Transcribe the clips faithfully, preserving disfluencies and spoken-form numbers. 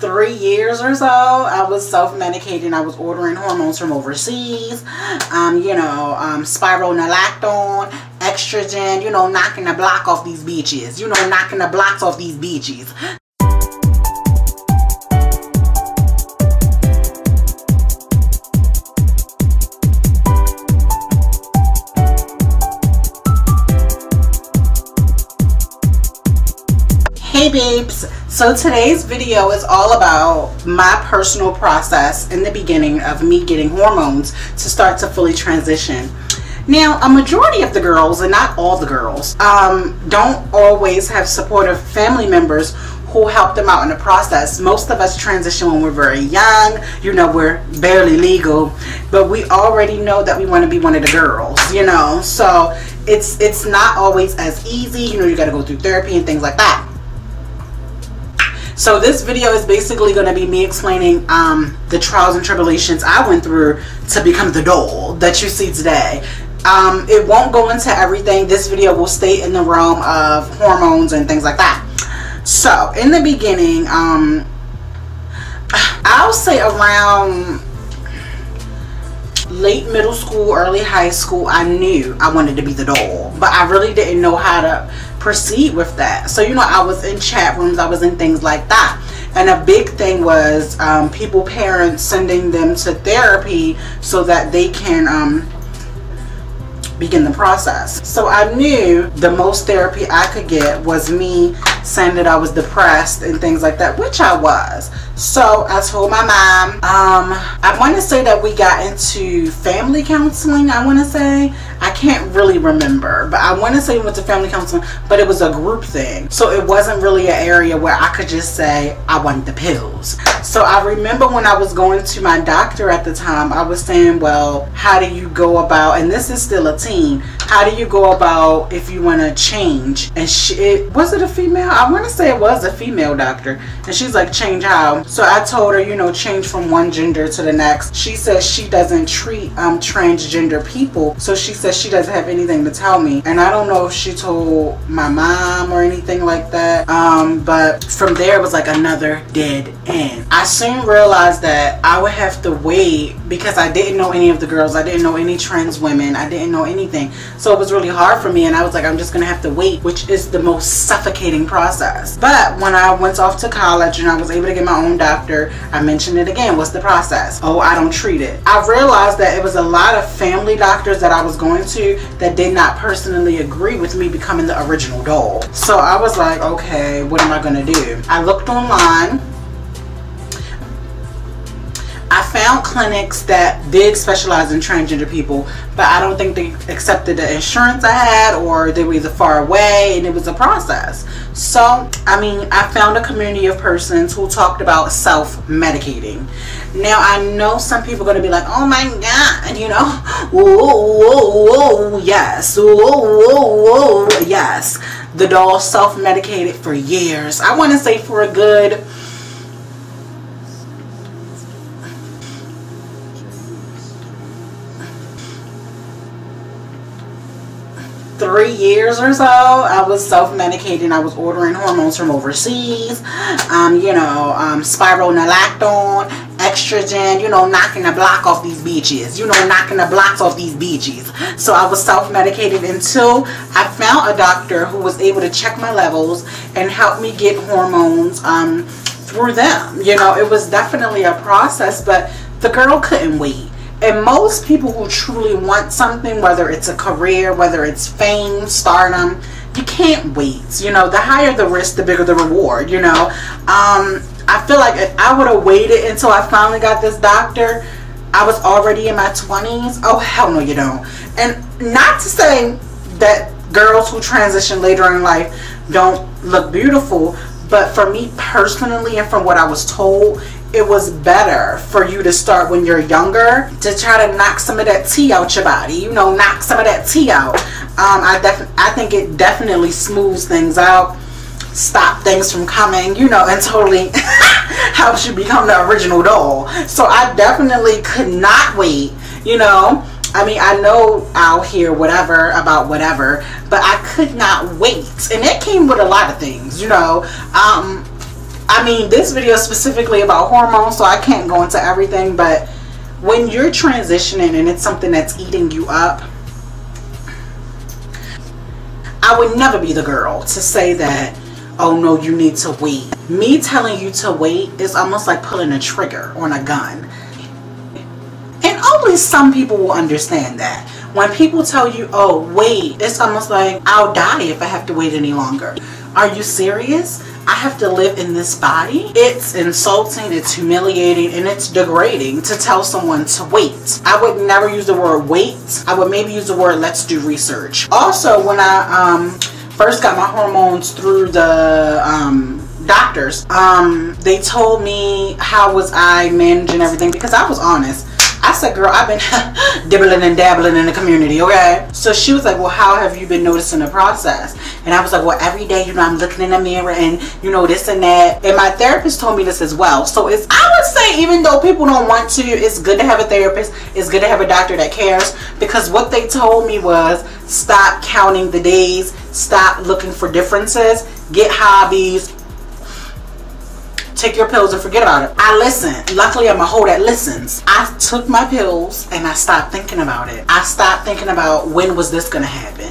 three years or so, I was self-medicating. I was ordering hormones from overseas, um, you know, um, spironolactone, estrogen, you know, knocking the block off these bitches, you know, knocking the blocks off these bitches. Hey babes, so today's video is all about my personal process in the beginning of me getting hormones to start to fully transition. Now, a majority of the girls, and not all the girls, um, don't always have supportive family members who help them out in the process. Most of us transition when we're very young, you know, we're barely legal, but we already know that we want to be one of the girls, you know, so it's, it's not always as easy, you know, you got to go through therapy and things like that. So this video is basically going to be me explaining um, the trials and tribulations I went through to become the doll that you see today. Um, it won't go into everything. This video will stay in the realm of hormones and things like that. So in the beginning, um, I'll say around late middle school, early high school, I knew I wanted to be the doll, but I really didn't know how to proceed with that. So, you know, I was in chat rooms, I was in things like that, and a big thing was um, people, parents sending them to therapy so that they can um, begin the process. So I knew the most therapy I could get was me saying that I was depressed and things like that, which I was. So I told my mom, um, I want to say that we got into family counseling, I want to say. I can't really remember, but I want to say we went to family counseling, but it was a group thing. So it wasn't really an area where I could just say I wanted the pills. So I remember when I was going to my doctor at the time, I was saying, well, how do you go about, and this is still a teen, how do you go about if you want to change? And she, it, was it a female? I want to say it was a female doctor. And she's like, change how? So I told her, you know, change from one gender to the next. She says she doesn't treat um, transgender people. So she says she doesn't have anything to tell me. And I don't know if she told my mom or anything like that. Um, but from there, it was like another dead end. I soon realized that I would have to wait because I didn't know any of the girls. I didn't know any trans women. I didn't know anything. So it was really hard for me. And I was like, I'm just going to have to wait, which is the most suffocating process. But when I went off to college and I was able to get my own doctor, I mentioned it again. What's the process? Oh, I don't treat it. I realized that it was a lot of family doctors that I was going to that did not personally agree with me becoming the original doll. So I was like, okay, what am I going to do? I looked online. I found clinics that did specialize in transgender people, but I don't think they accepted the insurance I had, or they were either far away, and it was a process. So, I mean, I found a community of persons who talked about self-medicating. Now, I know some people are going to be like, oh my God, you know, whoa, whoa, whoa, yes, whoa, whoa, whoa, yes. The doll self-medicated for years. I want to say for a good three years or so, I was self-medicating. I was ordering hormones from overseas, um, you know, um, spironolactone, estrogen, you know, knocking the block off these bitches, you know, knocking the blocks off these bitches. So I was self-medicated until I found a doctor who was able to check my levels and help me get hormones um, through them. You know, it was definitely a process, but the girl couldn't wait. And most people who truly want something, whether it's a career, whether it's fame, stardom, you can't wait. You know, the higher the risk, the bigger the reward, you know. Um, I feel like if I would have waited until I finally got this doctor, I was already in my twenties. Oh, hell no, you don't. And not to say that girls who transition later in life don't look beautiful, but for me personally and from what I was told, it was better for you to start when you're younger to try to knock some of that tea out your body, you know, knock some of that tea out. Um, I, def I think it definitely smooths things out, stop things from coming, you know, and totally helps you become the original doll. So I definitely could not wait, you know. I mean, I know I'll hear whatever about whatever, but I could not wait. And it came with a lot of things, you know. Um... I mean, this video is specifically about hormones, so I can't go into everything, but when you're transitioning and it's something that's eating you up, I would never be the girl to say that, oh no, you need to wait. Me telling you to wait is almost like pulling a trigger on a gun. And only some people will understand that. When people tell you, oh wait, it's almost like, I'll die if I have to wait any longer. Are you serious? I have to live in this body? It's insulting, it's humiliating, and it's degrading to tell someone to wait. I would never use the word wait. I would maybe use the word let's do research. Also, when I um, first got my hormones through the um, doctors, um, they told me how was I managing everything, because I was honest. I said, girl, I've been dibbling and dabbling in the community, okay? So she was like, well, how have you been noticing the process? And I was like, well, every day, you know, I'm looking in the mirror and, you know, this and that. And my therapist told me this as well. So it's, I would say, even though people don't want to, it's good to have a therapist. It's good to have a doctor that cares. Because what they told me was, stop counting the days. Stop looking for differences. Get hobbies. Take your pills and forget about it. I listened. Luckily, I'm a hoe that listens. I took my pills and I stopped thinking about it. I stopped thinking about when was this going to happen?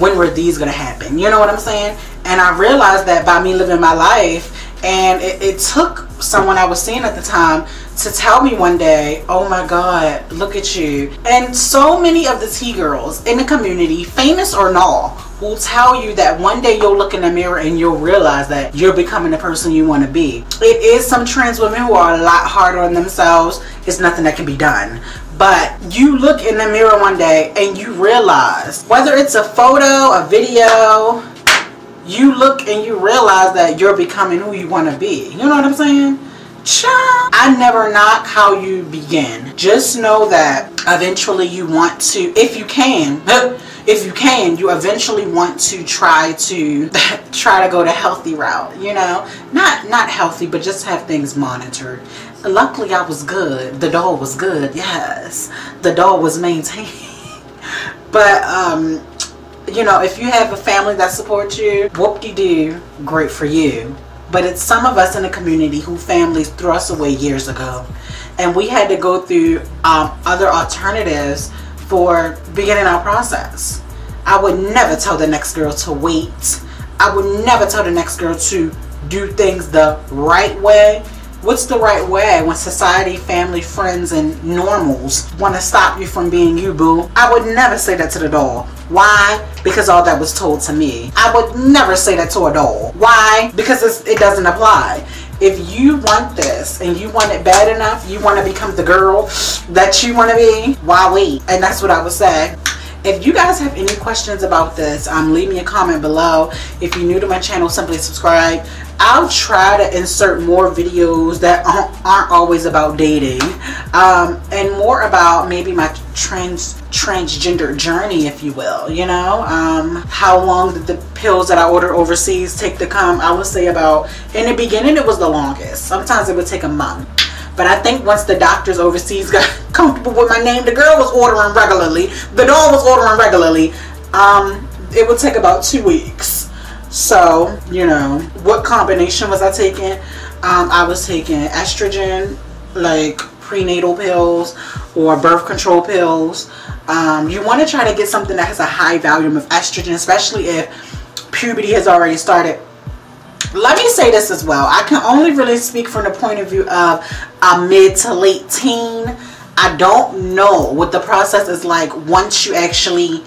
When were these going to happen? You know what I'm saying? And I realized that by me living my life, and it, it took someone I was seeing at the time to tell me one day, oh my God, look at you. And so many of the T-girls in the community, famous or not, will tell you that one day you'll look in the mirror and you'll realize that you're becoming the person you want to be. It is some trans women who are a lot harder on themselves. It's nothing that can be done. But you look in the mirror one day and you realize, whether it's a photo, a video, you look and you realize that you're becoming who you want to be. You know what I'm saying? Cha! I never knock how you begin. Just know that eventually you want to, if you can, if you can, you eventually want to try to try to go the healthy route, you know? Not not healthy, but just have things monitored. Luckily, I was good. The doll was good, yes. The doll was maintained. But, um, you know, if you have a family that supports you, whoop-de-doo, great for you. But it's some of us in the community who families threw us away years ago. And we had to go through um, other alternatives for beginning our process. I would never tell the next girl to wait. I would never tell the next girl to do things the right way. What's the right way when society, family, friends, and normals want to stop you from being you, boo? I would never say that to the doll. Why? Because all that was told to me. I would never say that to a doll. Why? Because it's, it doesn't apply. If you want this and you want it bad enough, you want to become the girl that you want to be, why wait? And that's what I would say. If you guys have any questions about this, um, leave me a comment below. If you're new to my channel, simply subscribe. I'll try to insert more videos that aren't, aren't always about dating, um, and more about maybe my trans transgender journey, if you will, you know, um, how long did the pills that I ordered overseas take to come? I would say about, in the beginning it was the longest. Sometimes it would take a month. But I think once the doctors overseas got comfortable with my name, the girl was ordering regularly, the doll was ordering regularly, um, it would take about two weeks. So, you know, what combination was I taking? Um, I was taking estrogen, like prenatal pills or birth control pills. Um, you want to try to get something that has a high volume of estrogen, especially if puberty has already started. Let me say this as well. I can only really speak from the point of view of a mid to late teen. I don't know what the process is like once you actually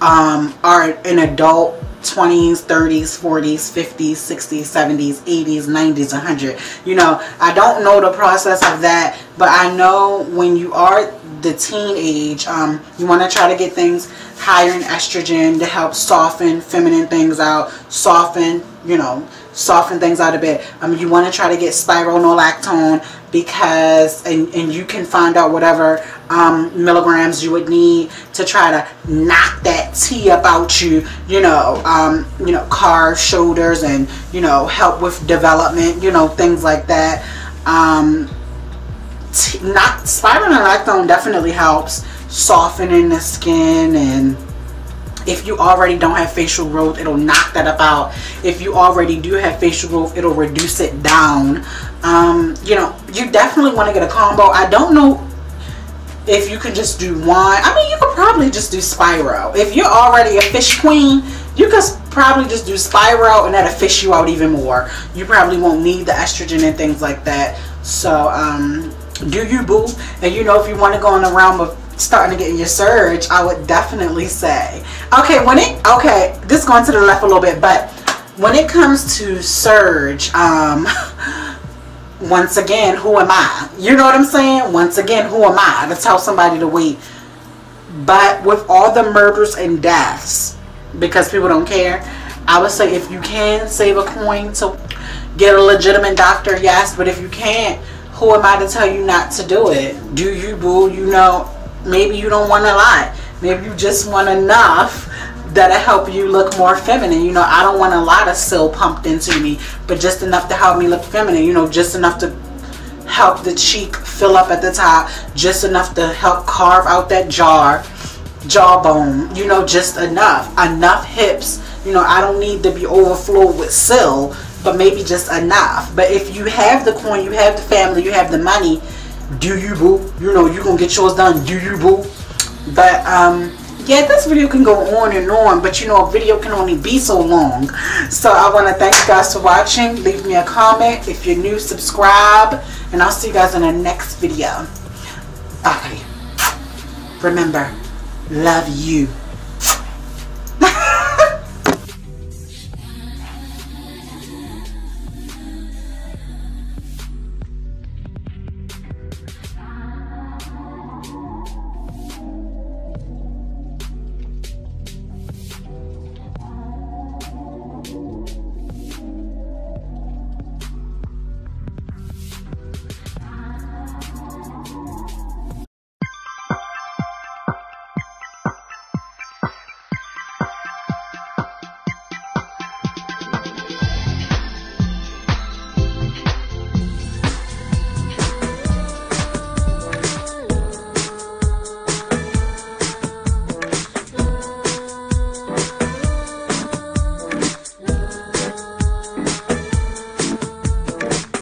um, are an adult, twenties, thirties, forties, fifties, sixties, seventies, eighties, nineties, one hundred. You know, I don't know the process of that, but I know when you are the teen age, um, you want to try to get things higher in estrogen to help soften feminine things out, soften, you know, soften things out a bit. Um, you want to try to get spironolactone because, and, and you can find out whatever um, milligrams you would need to try to knock that T up out you, you know, um, you know, carve shoulders and, you know, help with development, you know, things like that. Um, t not, spironolactone definitely helps softening the skin and If you already don't have facial growth, it'll knock that up out. If you already do have facial growth, it'll reduce it down. Um, you know, you definitely want to get a combo. I don't know if you can just do one. I mean, you could probably just do Spiro. If you're already a fish queen, you could probably just do Spiro, and that'll fish you out even more. You probably won't need the estrogen and things like that. So, um, do you, boo? And you know, if you want to go in the realm of starting to get in your surge, I would definitely say, okay, when it, okay, this going to the left a little bit, but when it comes to surge, um, once again, who am I? You know what I'm saying? Once again, who am I to tell somebody to wait? But with all the murders and deaths, because people don't care, I would say if you can save a coin to get a legitimate doctor, yes, but if you can't, who am I to tell you not to do it? Do you, boo? You know, maybe you don't want a lot. Maybe you just want enough that'll help you look more feminine. You know, I don't want a lot of silk pumped into me, but just enough to help me look feminine. You know, just enough to help the cheek fill up at the top. Just enough to help carve out that jaw, jawbone. You know, just enough. Enough hips. You know, I don't need to be overflowed with silk, but maybe just enough. But if you have the coin, you have the family, you have the money, do you, boo? You know, you gonna get yours done. Do you, boo? But um yeah, this video can go on and on, but you know, a video can only be so long. So I want to thank you guys for watching. Leave me a comment. If you're new, subscribe, and I'll see you guys in the next video. Okay, remember, love you.